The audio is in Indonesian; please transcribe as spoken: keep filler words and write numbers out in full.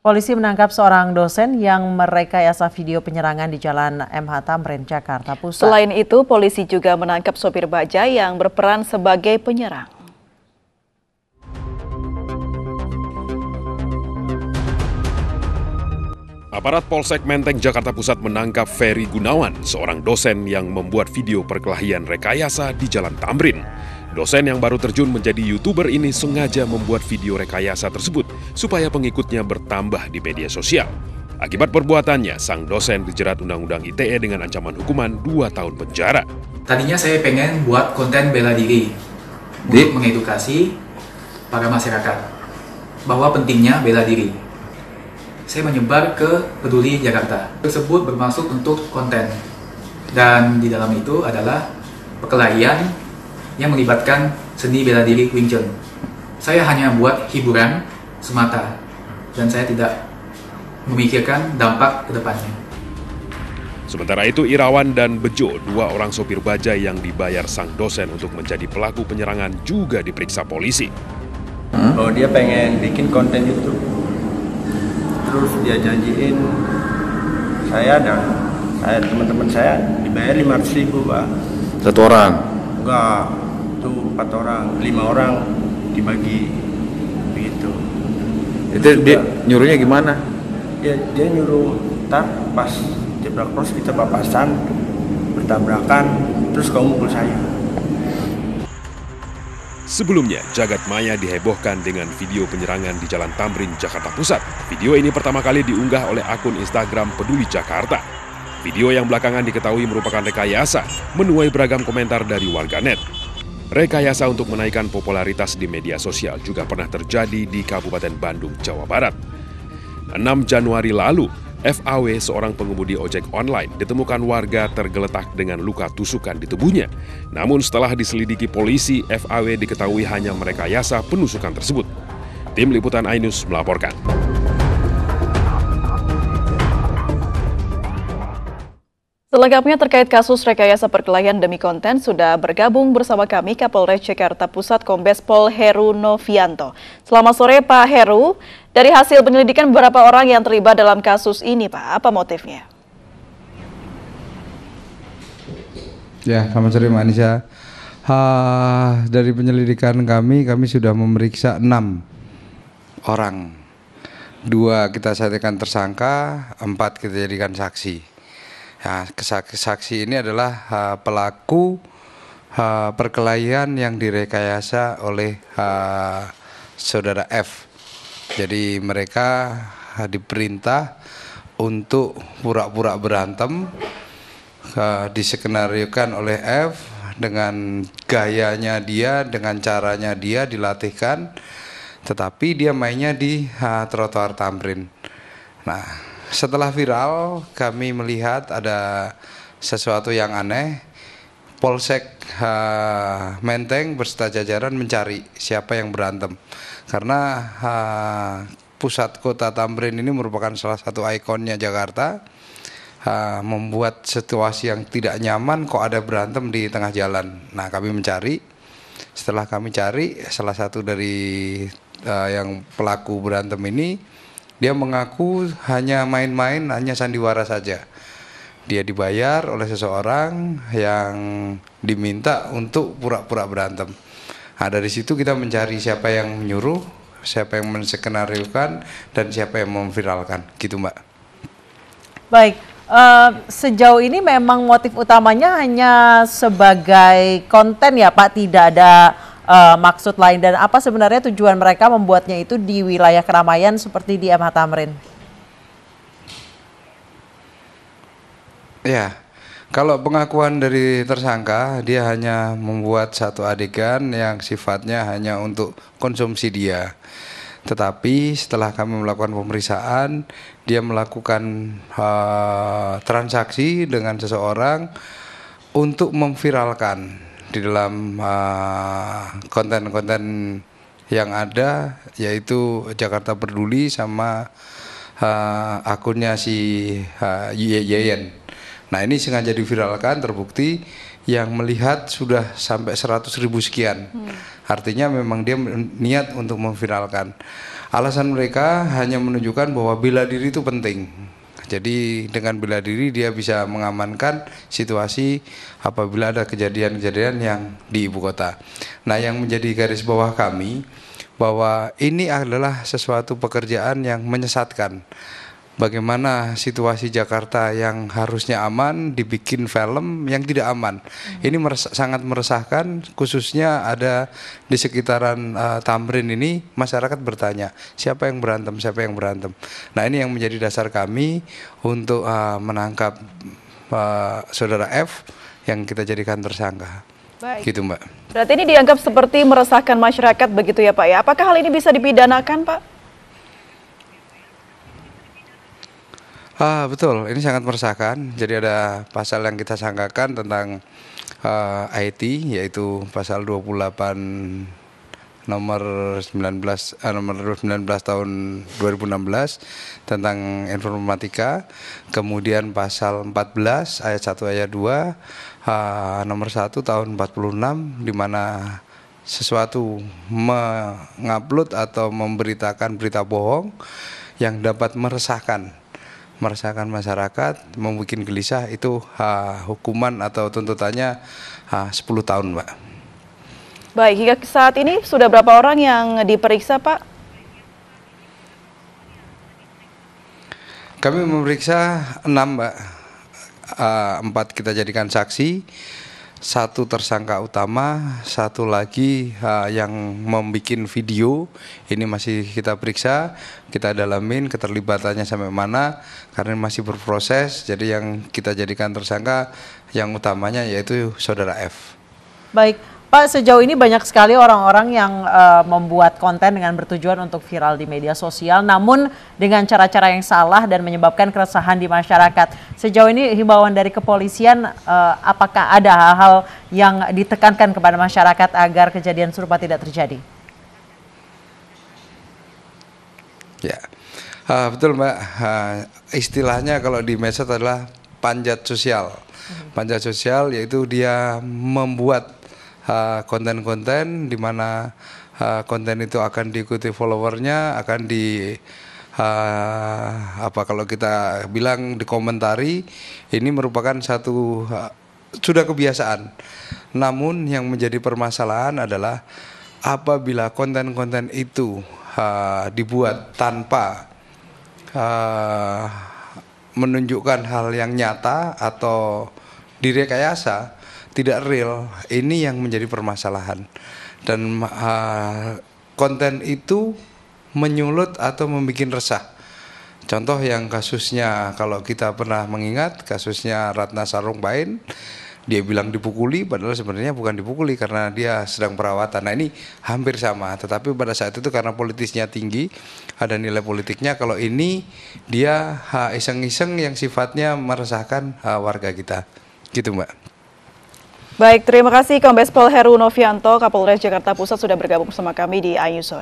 Polisi menangkap seorang dosen yang merekayasa video penyerangan di Jalan M H Thamrin, Jakarta Pusat. Selain itu, polisi juga menangkap sopir bajai yang berperan sebagai penyerang. Aparat Polsek Menteng, Jakarta Pusat menangkap Ferry Gunawan, seorang dosen yang membuat video perkelahian rekayasa di Jalan Thamrin. Dosen yang baru terjun menjadi YouTuber ini sengaja membuat video rekayasa tersebut supaya pengikutnya bertambah di media sosial. Akibat perbuatannya, sang dosen dijerat Undang-Undang I T E dengan ancaman hukuman dua tahun penjara. Tadinya saya pengen buat konten bela diri untuk mengedukasi para masyarakat bahwa pentingnya bela diri. Saya menyebar ke Peduli Jakarta. Tersebut bermaksud untuk konten. Dan di dalam itu adalah perkelahian yang melibatkan seni bela diri Wing Chun. Saya hanya buat hiburan semata, dan saya tidak memikirkan dampak ke depannya. Sementara itu, Irawan dan Bejo, dua orang sopir bajai yang dibayar sang dosen untuk menjadi pelaku penyerangan, juga diperiksa polisi. Oh, dia pengen bikin konten YouTube, terus dia janjiin saya dan saya teman-teman saya dibayar lima ratus ribu, Pak. Satu orang? Enggak. Itu empat orang, lima orang dibagi begitu. Itu juga, dia nyuruhnya gimana? Ya, dia nyuruh tar pas jebrak cross kita papasan, bertabrakan, terus kamu mukul saya. Sebelumnya, jagat maya dihebohkan dengan video penyerangan di Jalan Thamrin, Jakarta Pusat. Video ini pertama kali diunggah oleh akun Instagram Peduli Jakarta. Video yang belakangan diketahui merupakan rekayasa, menuai beragam komentar dari warganet. Rekayasa untuk menaikkan popularitas di media sosial juga pernah terjadi di Kabupaten Bandung, Jawa Barat. enam Januari lalu, F A W, seorang pengemudi ojek online, ditemukan warga tergeletak dengan luka tusukan di tubuhnya. Namun setelah diselidiki polisi, F A W diketahui hanya merekayasa penusukan tersebut. Tim Liputan iNews melaporkan. Selengkapnya terkait kasus rekayasa perkelahian demi konten sudah bergabung bersama kami Kapolres Jakarta Pusat Kombes Pol Heru Novianto. Selamat sore Pak Heru. Dari hasil penyelidikan beberapa orang yang terlibat dalam kasus ini Pak, apa motifnya? Ya, selamat sore Mbak Anissa. Uh, dari penyelidikan kami, kami sudah memeriksa enam orang. Dua kita jadikan tersangka, empat kita jadikan saksi. Ya, saksi ini adalah uh, pelaku uh, perkelahian yang direkayasa oleh uh, saudara F. Jadi mereka uh, diperintah untuk pura-pura berantem, uh, diskenariokan oleh F dengan gayanya dia, dengan caranya dia dilatihkan, tetapi dia mainnya di uh, trotoar Thamrin. Nah, setelah viral, kami melihat ada sesuatu yang aneh. Polsek uh, Menteng berserta jajaran mencari siapa yang berantem. Karena uh, pusat kota Thamrin ini merupakan salah satu ikonnya Jakarta, uh, membuat situasi yang tidak nyaman kok ada berantem di tengah jalan. Nah, kami mencari. Setelah kami cari, salah satu dari uh, yang pelaku berantem ini, dia mengaku hanya main-main, hanya sandiwara saja. Dia dibayar oleh seseorang yang diminta untuk pura-pura berantem. Nah, dari situ kita mencari siapa yang menyuruh, siapa yang menskenariokan, dan siapa yang memviralkan. Gitu Mbak. Baik, uh, sejauh ini memang motif utamanya hanya sebagai konten ya Pak, tidak ada Uh, maksud lain, dan apa sebenarnya tujuan mereka membuatnya itu di wilayah keramaian seperti di M H Thamrin? Ya, kalau pengakuan dari tersangka, dia hanya membuat satu adegan yang sifatnya hanya untuk konsumsi dia. Tetapi setelah kami melakukan pemeriksaan, dia melakukan uh, transaksi dengan seseorang untuk memviralkan. Di dalam konten-konten uh, yang ada, yaitu Jakarta Peduli sama uh, akunnya si uh, Yeyen. Nah, ini sengaja diviralkan, terbukti yang melihat sudah sampai seratus ribu sekian. Hmm. Artinya memang dia niat untuk memviralkan. Alasan mereka hanya menunjukkan bahwa bela diri itu penting. Jadi dengan bela diri dia bisa mengamankan situasi apabila ada kejadian-kejadian yang di ibu kota. Nah, yang menjadi garis bawah kami bahwa ini adalah sesuatu pekerjaan yang menyesatkan. Bagaimana situasi Jakarta yang harusnya aman dibikin film yang tidak aman. Ini meres sangat meresahkan, khususnya ada di sekitaran uh, Thamrin ini. Masyarakat bertanya siapa yang berantem, siapa yang berantem. Nah, ini yang menjadi dasar kami untuk uh, menangkap uh, saudara F yang kita jadikan tersangka. Baik. Gitu, Mbak. Berarti ini dianggap seperti meresahkan masyarakat begitu ya, Pak ya. Apakah hal ini bisa dipidanakan, Pak? Ah, betul, ini sangat meresahkan. Jadi ada pasal yang kita sangkakan tentang uh, I T, yaitu pasal dua puluh delapan nomor sembilan belas, uh, nomor sembilan belas tahun dua ribu enam belas tentang informatika, kemudian pasal empat belas ayat satu ayat dua uh, nomor satu tahun empat puluh enam di mana sesuatu mengupload atau memberitakan berita bohong yang dapat meresahkan meresahkan masyarakat, membuat gelisah, itu ha, hukuman atau tuntutannya ha, sepuluh tahun, Mbak. Baik, hingga saat ini sudah berapa orang yang diperiksa, Pak? Kami memeriksa enam, Mbak. Empat kita jadikan saksi, satu tersangka utama, satu lagi uh, yang membuat video, ini masih kita periksa, kita dalamin keterlibatannya sampai mana, karena masih berproses, jadi yang kita jadikan tersangka yang utamanya yaitu saudara F. Baik, Pak, sejauh ini banyak sekali orang-orang yang uh, membuat konten dengan bertujuan untuk viral di media sosial, namun dengan cara-cara yang salah dan menyebabkan keresahan di masyarakat. Sejauh ini himbauan dari kepolisian, uh, apakah ada hal-hal yang ditekankan kepada masyarakat agar kejadian serupa tidak terjadi? Ya, uh, betul, Mbak. Uh, istilahnya kalau di medsos adalah panjat sosial. Panjat sosial yaitu dia membuat konten-konten uh, di mana uh, konten itu akan diikuti followernya, akan di uh, apa kalau kita bilang dikomentari. Ini merupakan satu uh, sudah kebiasaan. Namun yang menjadi permasalahan adalah apabila konten-konten itu uh, dibuat tanpa uh, menunjukkan hal yang nyata atau direkayasa, tidak real, ini yang menjadi permasalahan. Dan uh, konten itu menyulut atau membuat resah. Contoh yang kasusnya, kalau kita pernah mengingat kasusnya Ratna Sarumpaet, dia bilang dipukuli, padahal sebenarnya bukan dipukuli karena dia sedang perawatan. Nah, ini hampir sama, tetapi pada saat itu karena politisnya tinggi, ada nilai politiknya. Kalau ini dia iseng-iseng yang sifatnya meresahkan uh, warga kita, gitu, Mbak. Baik, terima kasih Kombes Pol Heru Novianto, Kapolres Jakarta Pusat, sudah bergabung bersama kami di iNews.